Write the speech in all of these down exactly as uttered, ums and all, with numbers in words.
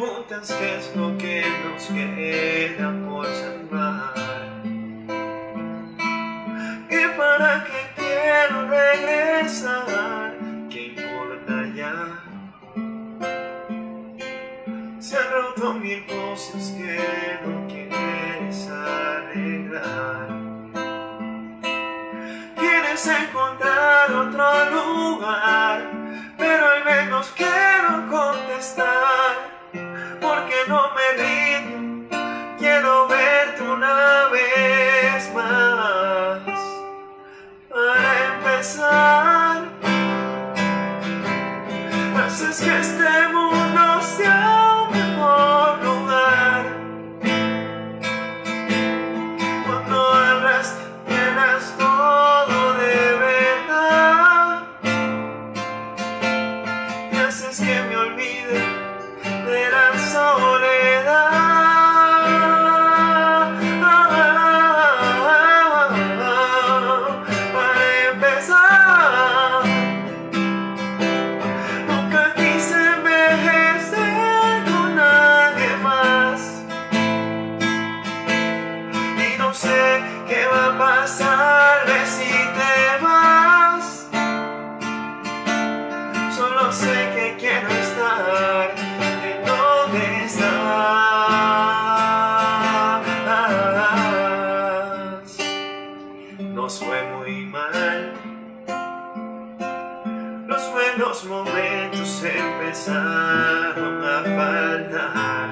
preguntas qué es lo que nos queda por salvar. Que para qué quiero regresar, qué importa ya. Se han roto mil cosas que no quieres arreglar. Quieres encontrar otro lugar, pero al menos quiero contestar, porque no me rindo, quiero verte una vez más. Para empezar, haces que este mundo sea un mejor lugar. Cuando hablas, llenas todo de verdad, y haces que me olvide de la soledad. Para empezar, nunca quise envejecer con nadie más, y no sé qué va a pasar si te vas. Solo sé que quiero estar en donde estás. Nos fue muy mal. Los buenos momentos empezaron a faltar.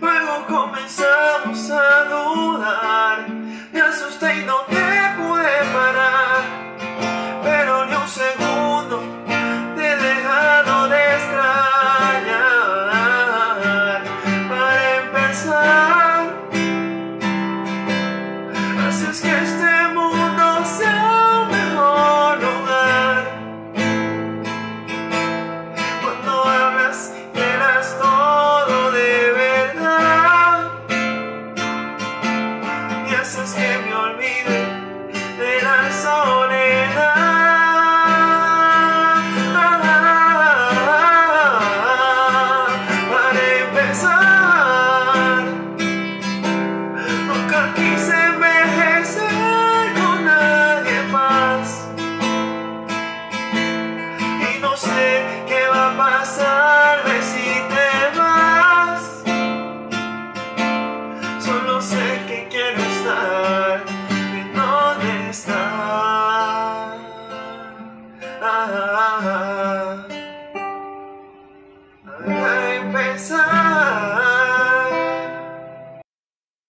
Luego comenzamos a dudar. Me asusté y no te pude parar, pero ni un segundo te he dejado de extrañar. Para empezar, haces que este mundo sea un mejor lugar. Cuando hablas, llenas todo de verdad, y haces que me olvide de la soledad. Para empezar, nunca quise envejecer con nadie más, y no sé qué va a pasar si te vas. Solo sé que quiero estar en donde estás.